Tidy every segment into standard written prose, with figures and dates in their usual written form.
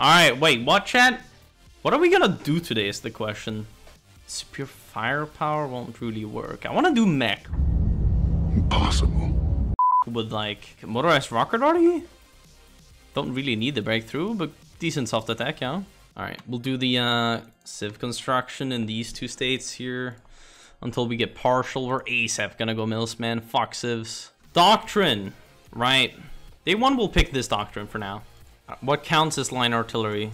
Alright, wait, what, chat? What are we gonna do today is the question. Superior firepower won't really work. I wanna do mech. Impossible. With, like, motorized rocket arty? Don't really need the breakthrough, but decent soft attack, yeah. Alright, we'll do the civ construction in these two states here until we get partial. We're ASAP gonna go mills, man. Fuck civs. Doctrine. Right. Day one, we'll pick this doctrine for now. What counts as line artillery?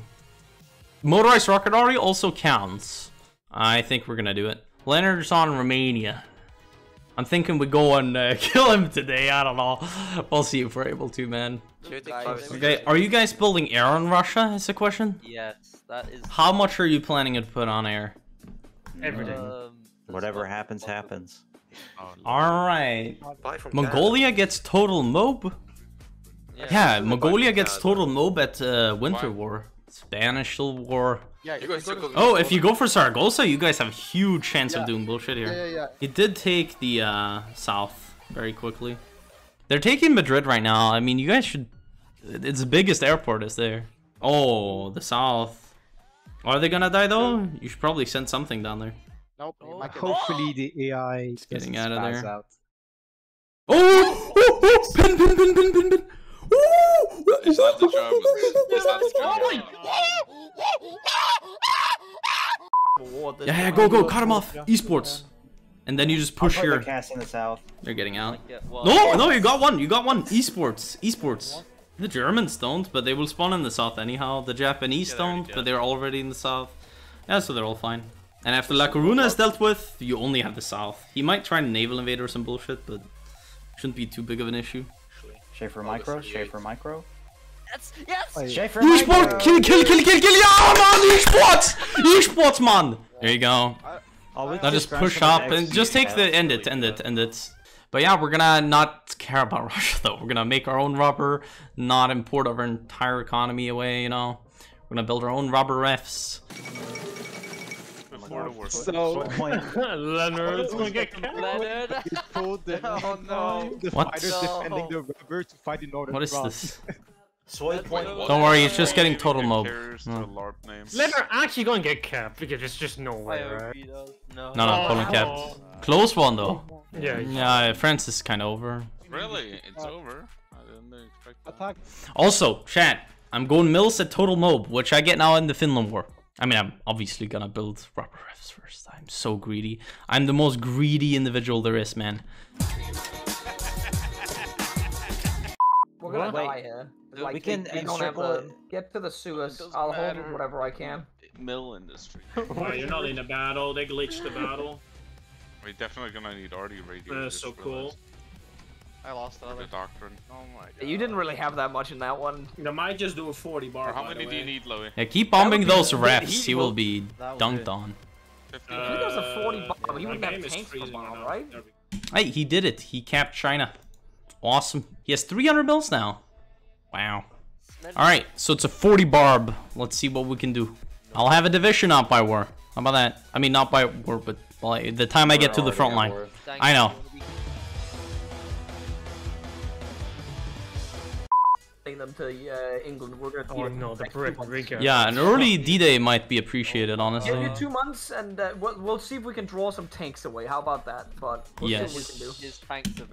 Motorized rocket artillery also counts. I think we're gonna do it. Leonard's on Romania. I'm thinking we go and kill him today. I don't know. We'll see if we're able to, man. Okay, are you guys building air on Russia? Is the question? Yes, that is. How much are you planning to put on air? Everything. Whatever happens, happens. All right. Mongolia gets total mob. Yeah, Mongolia gets total mob at Winter War. Spanish Civil War. Yeah, oh, if you go for Zaragoza, you guys have a huge chance of doing bullshit here. Yeah. It did take the south very quickly. They're taking Madrid right now. I mean, you guys should... It's the biggest airport is there. Oh, the south. Are they gonna die, though? You should probably send something down there. Nope. Oh. Hopefully the AI is getting out of there. Oh! Pin! It's not the German. Yeah, go, cut him off. Esports. And then you just push your cast in the south. They're getting out. No, you got one. Esports. The Germans don't, but they will spawn in the south anyhow. The Japanese don't, but they're already in the south. Yeah, so they're all fine. And after La Coruna is dealt with, you only have the south. He might try and naval invade or some bullshit, but shouldn't be too big of an issue. Schaefer micro. Yes. Schaefer micro. Kill! Yeah, man, esports, esports, man. There you go. Now just push up and just take the end it. But yeah, we're gonna not care about Russia though. We're gonna make our own rubber, not import our entire economy away. You know, we're gonna build our own rubber refs. So, Leonard. Oh no! The fighters defending the river to fight in order. What is this? Soy point. Don't worry, it's just getting total mob. Leonard actually going to get capped because it's just no way, right? No, Poland capped. Close one though. Yeah. France is kind of over. Really? It's over. I didn't expect that. Also, chat. I'm going mills at total mob, which I get now in the Finland war. I mean, I'm obviously gonna build rubber refs first. I'm so greedy. I'm the most greedy individual there is, man. We're gonna die here. Like, we can get to the sewers. I'll hold whatever I can. Mill industry. Oh, you're not in a battle. They glitched the battle. We're definitely gonna need arty radio. That's so cool. I lost the doctrine. Oh my god. You didn't really have that much in that one. I might just do a 40 bar. How many do you need, Louis? Yeah, keep bombing those refs. He will be dunked on. If he does a 40 bomb, he wouldn't have tanks for bomb, right? Hey, he did it. He capped China. Awesome. He has 300 mils now. Wow. Alright, so it's a 40 barb. Let's see what we can do. I'll have a division out by war. How about that? I mean, not by war, but by the time I get to the front line. I know. Them to England. We're gonna Riga. Yeah, an early D-Day might be appreciated, honestly. Give you 2 months, and we'll see if we can draw some tanks away. How about that? But we'll see what we can do.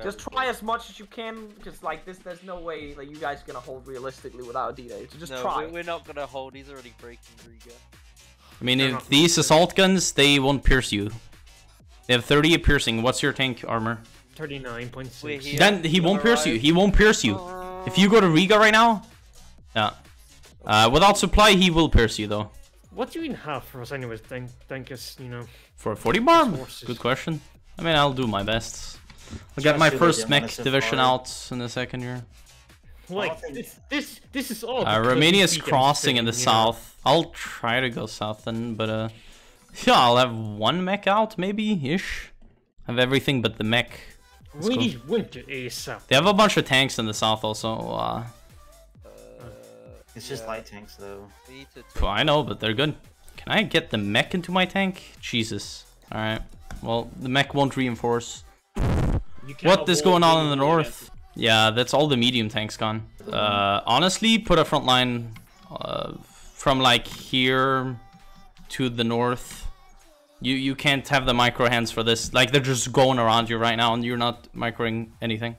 Just try as much as you can, because like this, there's no way like you guys are gonna hold realistically without D-Day. So just try. We're not gonna hold. He's already breaking Riga. I mean, if these assault guns, they won't pierce you. They have 30 piercing. What's your tank armor? 39.6. Then he won't pierce you. He won't pierce you. If you go to Riga right now, without supply, he will pierce you though. What do you even have for us anyways? Thank us, you know. For a 40 bomb? Good question. I mean, I'll do my best. I'll get my first mech division out in a second here. Like, this is all... Romania's crossing in the south. I'll try to go south then, but yeah, I'll have one mech out, maybe-ish. Have everything but the mech. We need winter ASAP. They have a bunch of tanks in the south also. It's just light tanks though. I know, but they're good. Can I get the mech into my tank? Jesus. Alright. Well, the mech won't reinforce. What is going on in the north? Yeah, that's all the medium tanks gone. Honestly, put a front line from like here to the north. You can't have the micro hands for this. Like, they're just going around you right now and you're not microing anything.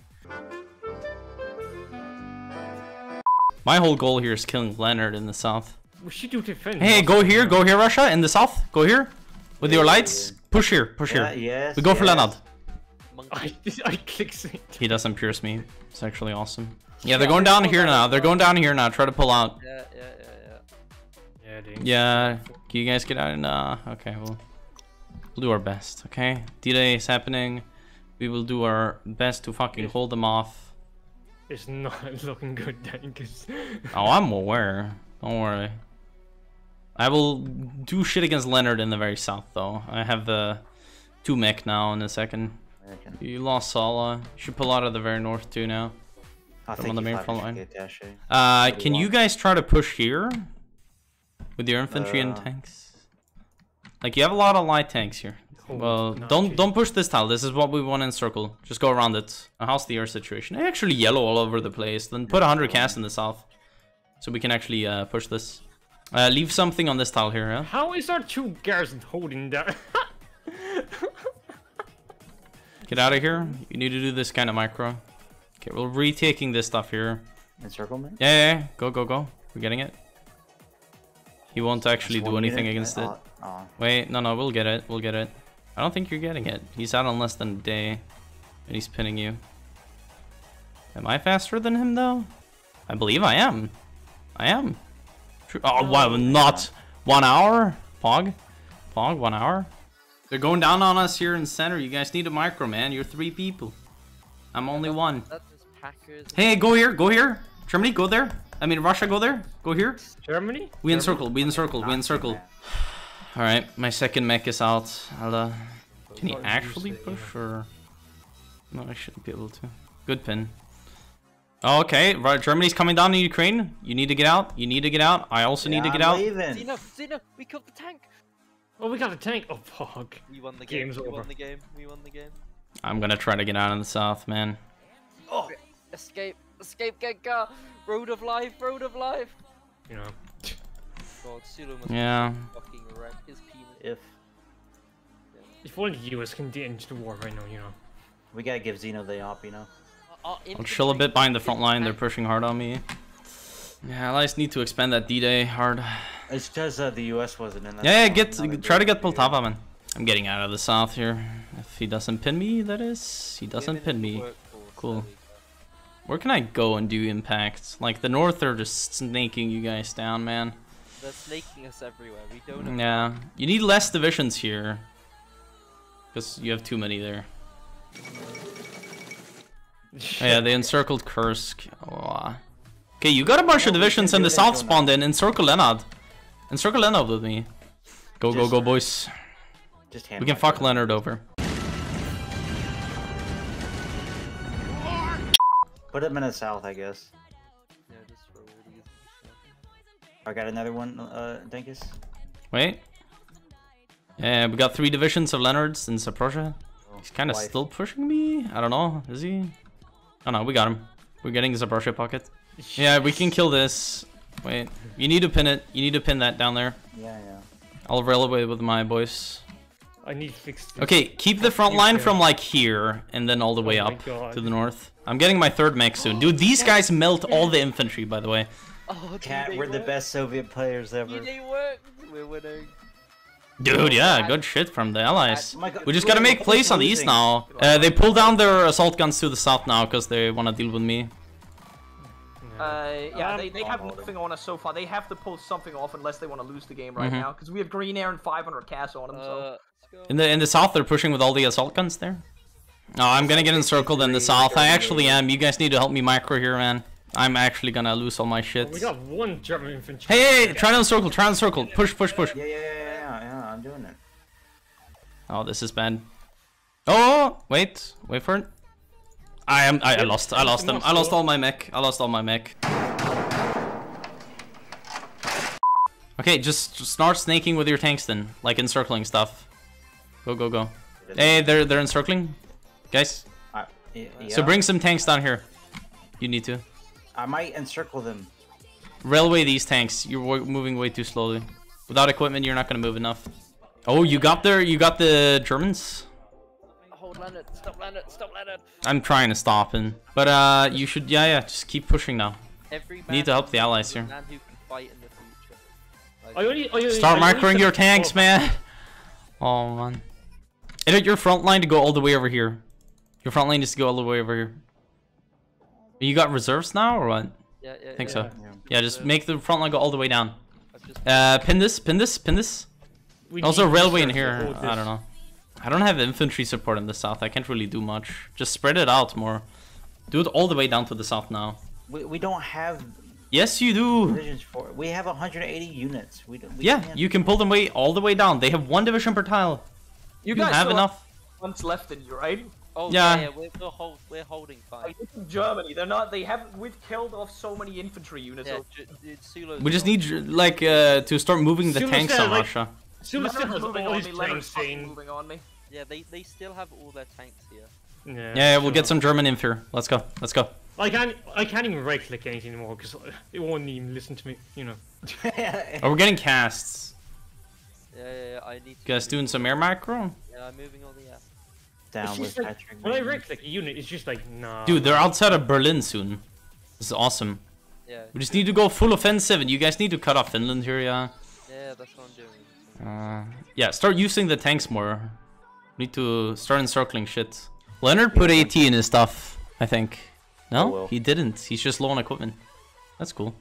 My whole goal here is killing Leonard in the south. Hey, go here, Russia, in the south. Go here with your lights. Push here, push here. Yes, we go for Leonard. I click it. He doesn't pierce me. It's actually awesome. Yeah, they're going down here now. They're going down here now. Try to pull out. Yeah, can you guys get out? Nah, okay, we'll do our best, okay? D-Day is happening. We will do our best to fucking hold them off. It's not looking good, Dankus. Oh, I'm aware. Don't worry. I will do shit against Leonard in the very south, though. I have the 2 mech now in a second. You lost Sala. You should pull out of the very north, too, now. I'm on the main front line. Can you guys try to push here? With your infantry and tanks? Like, you have a lot of light tanks here. Well, don't push this tile. This is what we want in circle. Just go around it. How's the air situation? They actually yellow all over the place. Then put 100 cast in the south. So we can actually push this. Leave something on this tile here, yeah? How is our 2 garrison holding that? Get out of here. You need to do this kind of micro. Okay, we're retaking this stuff here. Encirclement? Yeah. Go, go, go. We're getting it. He won't actually do anything against it. Wait, no, we'll get it. We'll get it. I don't think you're getting it. He's out on less than a day, and he's pinning you. Am I faster than him, though? I believe I am. I am. Oh, wow, not 1 hour? Pog? Pog, 1 hour? They're going down on us here in center. You guys need a micro, man. You're 3 people. I'm only 1. Hey, go here. Go here. Germany, go there. I mean, Russia, go there. Go here. Germany? We encircle. We encircle. We encircle. All right. My second mech is out. I'll, can he actually push or... No, I shouldn't be able to. Good pin. Oh, okay. Right. Germany's coming down to Ukraine. You need to get out. You need to get out. I also need to get out. Zina, we killed the tank. Oh, we got a tank. Oh, fuck. We won the game. We won the game. I'm gonna try to get out of the south, man. Oh, escape. Escape, Gekka. Road of life. Road of life. You know. God, Sulu must fucking wreck his penis. If one of the US can get into the war right now, you know. We gotta give Xeno the op, you know. I'll chill a bit behind the front line. They're pushing hard on me. Yeah, allies need to expand that D-Day hard. It's because the U.S. wasn't in that. Yeah, try to get Poltava, man. I'm getting out of the south here. If he doesn't pin me, that is. He doesn't pin me. Cool. Where can I go and do impacts? Like, the north are just snaking you guys down, man. They're snaking us everywhere. We don't know. Yeah. You need less divisions here. Because you have too many there. Oh, yeah, they encircled Kursk. Oh. Okay, you got a bunch of divisions in the south spawned in. Encircle Leonard. Encircle Leonard with me. Go, go, go, boys. Just we can fuck Leonard over. Put him in the south, I guess. I got another one, Dankus. Wait. Yeah, we got 3 divisions of Leonards in Zaporizhzhia. He's kind of still pushing me. I don't know. Is he? Oh no, we got him. We're getting Zaporizhzhia pocket. Yeah, we can kill this. Wait, you need to pin it. You need to pin that down there. Yeah. I'll railway with my boys. I need to fix this. Okay, keep the front line from like here and then all the way up to the north. I'm getting my 3rd mech soon. Dude, these guys melt all the infantry, by the way. Oh, Kat, we're the best Soviet players ever. They work. We're winning. Dude, yeah, good shit from the allies. We just gotta make place on the east now. They pull down their assault guns to the south now because they want to deal with me. Yeah, they have nothing on us so far. They have to pull something off unless they want to lose the game right now, because we have green air and 500 cast on them. So. In the south, they're pushing with all the assault guns there. No, I'm gonna get encircled in the south. I actually am. You guys need to help me micro here, man. I'm actually gonna lose all my shit. We got 1 German infantry. Hey, try to encircle. Try to encircle. Push, push, push. Yeah. I'm doing it. Oh, this is bad. Oh, wait for it. I lost them. I lost all my mech. Okay, just start snaking with your tanks then. Like encircling stuff. Go, go, go. Hey, they're encircling. Guys. So bring some tanks down here. You need to. I might encircle them. Railway these tanks. You're moving way too slowly. Without equipment, you're not going to move enough. Oh, you got there. You got the Germans. Hold Leonard. Stop Leonard. Stop Leonard. I'm trying to stop him, but you should. Yeah. Just keep pushing now. Need to help the allies here. Man who can fight in the future. Like, start microing your tanks, man. Oh man. Edit your front line to go all the way over here. Your front line is to go all the way over here. You got reserves now or what? Yeah. I think so. Yeah, just make the front line go all the way down. Pin this. Also, railway in here. I don't know. I don't have infantry support in the south. I can't really do much. Just spread it out more. Do it all the way down to the south now. We don't have... Yes, you do. For it. We have 180 units. We can't. You can pull them all the way down. They have one division per tile. You guys have enough. One's left in you, right? Oh yeah, we're holding fire. Like, Germany, they're not. They have. We've killed off so many infantry units. Yeah, we just need like to start moving the tanks on Russia. Moving on me. Yeah, they still have all their tanks here. Yeah, we'll get some German inf here. Let's go. I can't even right click anything anymore because it won't even listen to me. You know. Oh, we're getting casts. Yeah, I need. You guys doing some air macro? Yeah, I'm moving all the air. Down with like, when I right click a unit, it's just like nah. Dude, they're outside of Berlin soon. This is awesome. Yeah. We just need to go full offensive, and you guys need to cut off Finland here, yeah. Yeah, that's what I'm doing. Yeah, start using the tanks more. We need to start encircling shit. Leonard put AT in his stuff, I think. No, he didn't. He's just low on equipment. That's cool.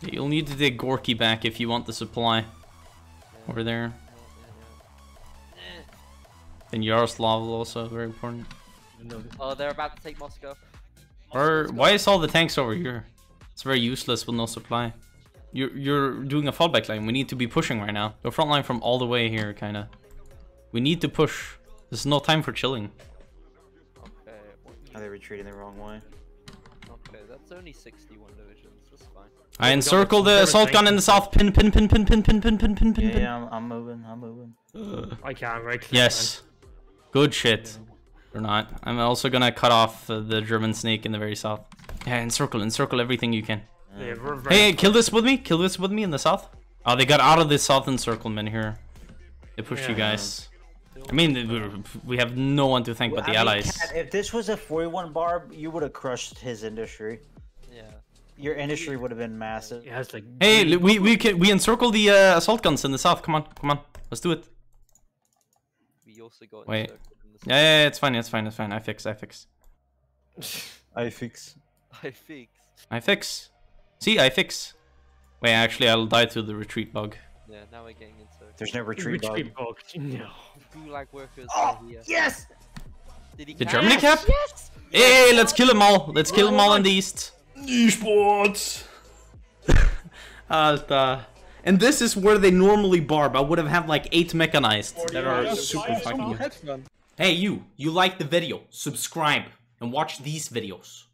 Yeah, you'll need to take Gorky back if you want the supply. Over there. And Yaroslavl also very important. Oh, they're about to take Moscow. Or why is all the tanks over here? It's very useless with no supply. You're doing a fallback line. We need to be pushing right now. Go front line from all the way here, kind of. We need to push. There's no time for chilling. Okay. Are they retreating the wrong way? Okay, that's only 61 divisions. That's fine. I encircle the assault gun in the south. Pin. Yeah, I'm moving. I can't right click. Yes. Good shit. Or not. I'm also gonna cut off the German snake in the very south. Yeah, encircle everything you can. Yeah, hey, kill this with me in the south. Oh, they got out of this south encirclement here. They pushed you guys. I mean, we have no one to thank but the allies. Kat, if this was a 41 barb, you would have crushed his industry. Yeah. Your industry would have been massive. Yeah, like, hey, we encircle the assault guns in the south. Come on. Let's do it. We also got encircled in the south. Yeah, it's fine. I fix. See, I fix. Wait, actually, I'll die to the retreat bug. Yeah, now we're getting into. There's no retreat bug. No. Gulag workers are here. Yes! Did Germany cap? Yes! Hey, let's kill them all. Let's kill them all in the east. Esports. And this is where they normally barb. I would have had like 8 mechanized that are super fucking good. Hey, you like the video, subscribe, and watch these videos.